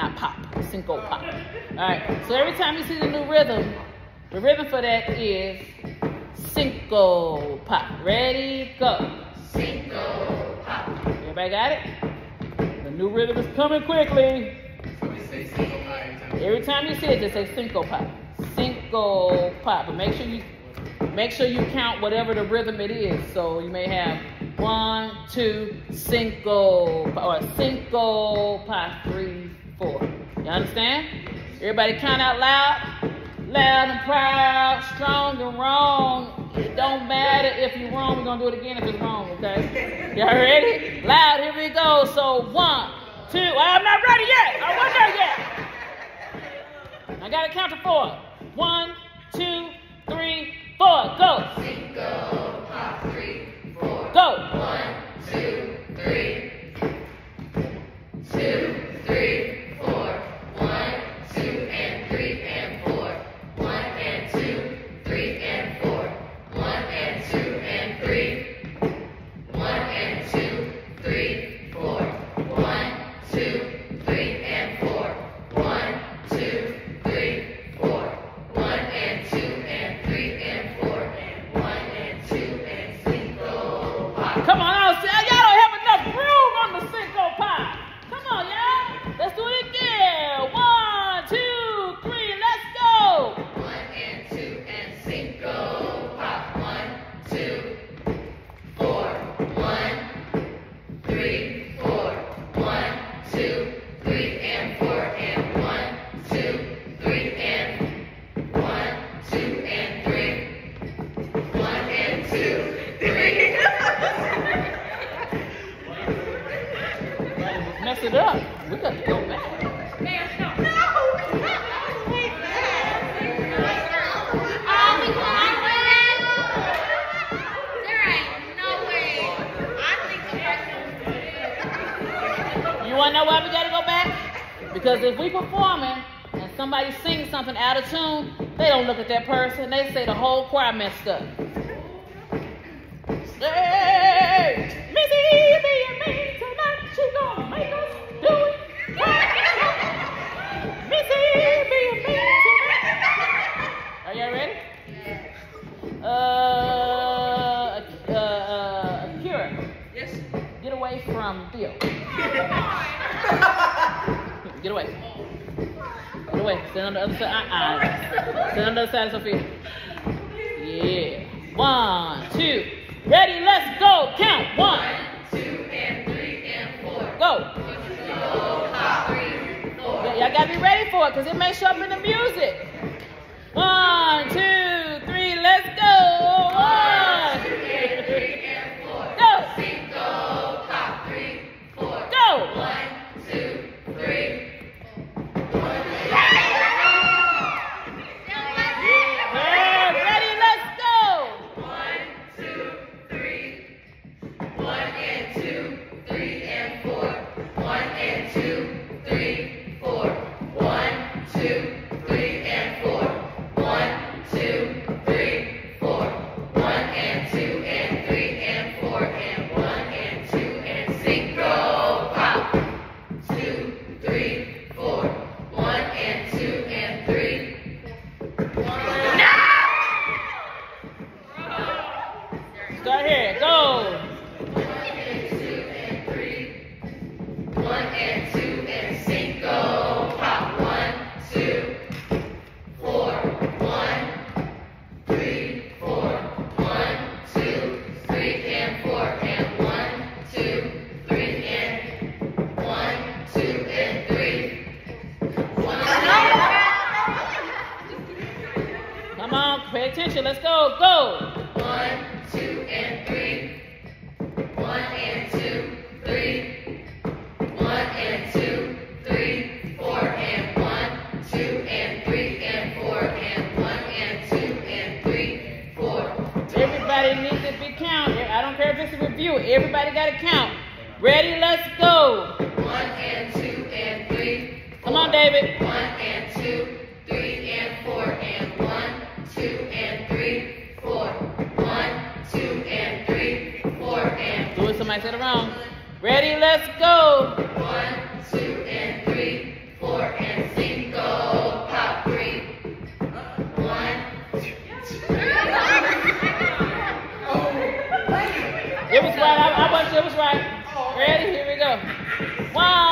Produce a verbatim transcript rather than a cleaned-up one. not pop, synco pop. All right, so every time you see the new rhythm, the rhythm for that is synco pop. Ready, go. Synco pop. Everybody got it? The new rhythm is coming quickly. So we say synco pop. Every time you see it, just say synco pop. Synco pop. But make sure you make sure you count whatever the rhythm it is. So you may have one, two, cinco, or cinco, pa, three, four. You understand? Everybody count out loud, loud and proud, strong and wrong. It don't matter if you're wrong, we're gonna do it again if it's wrong, okay? Y'all ready? Loud, here we go. So one, two, I'm not ready yet. I wasn't there yet. I gotta count to four. One, two, three, four, go. Cinco, pa, three. Go. One, two, three. Two, three, four. One, two, and three, and four. One, and two, three, and four. One, and two, and three. One, and two, three, four. One, two, three, and four. One, two, three, four. One, and two, and three, and four. One, and two, and come on, y'all. Y'all don't have enough room on the cinco pie. Come on, y'all. Let's do it again. One, two, three. Let's go. One and two and cinco pop. One, two, four. One, three, four. One, two, three, and four. And one, two, three, and one, two, and three. One and two, three. Mess it up. We got to go back. Man, no. No, we can't. Oh, we can't do that. There ain't no way. I think the person. You want to know why we got to go back? Because if we performing and somebody sings something out of tune, they don't look at that person. They say the whole choir messed up. Hey, Missy, be your man. She's gonna make us do it. Missy, be a bitch. Are y'all ready? Yeah. Uh, uh, uh, Akira. Yes. Get away from Theo. Get away. Get away. Stand on the other side. Uh-uh. Stand on the other side, Sophia. Yeah. One, two. Ready? Let's go. Count. One, two, and three. Go. Y'all gotta be ready for it because it may show up in the music. One, two, three, let's go. One, two, and three, and four. Go. Cinco, pop, three, four. Go. One, two, three. One, yeah, ready, let's go. One, two, three. One and two, three and four. One and two, three, four. One, two, three, and four. One, two, three, four. One and two and three and four and one and two and synchro pop. Two, three, four. One and two and three. One. No! Start here. Go. Pay attention. Let's go. Go. One, two, and three. One and two, three. One and two, three, four, and one, two, and three, and four, and one, and two, and three, four. Everybody needs to be counted. I don't care if it's a review. Everybody got to count. Ready? Let's go. One and two and three. Four. Come on, David. One and two, three, and four, and one. Two and three, four. One, two and three, four and. Do it. Somebody said it wrong. Ready? Let's go. One, two and three, four. Ready? Here we go. One.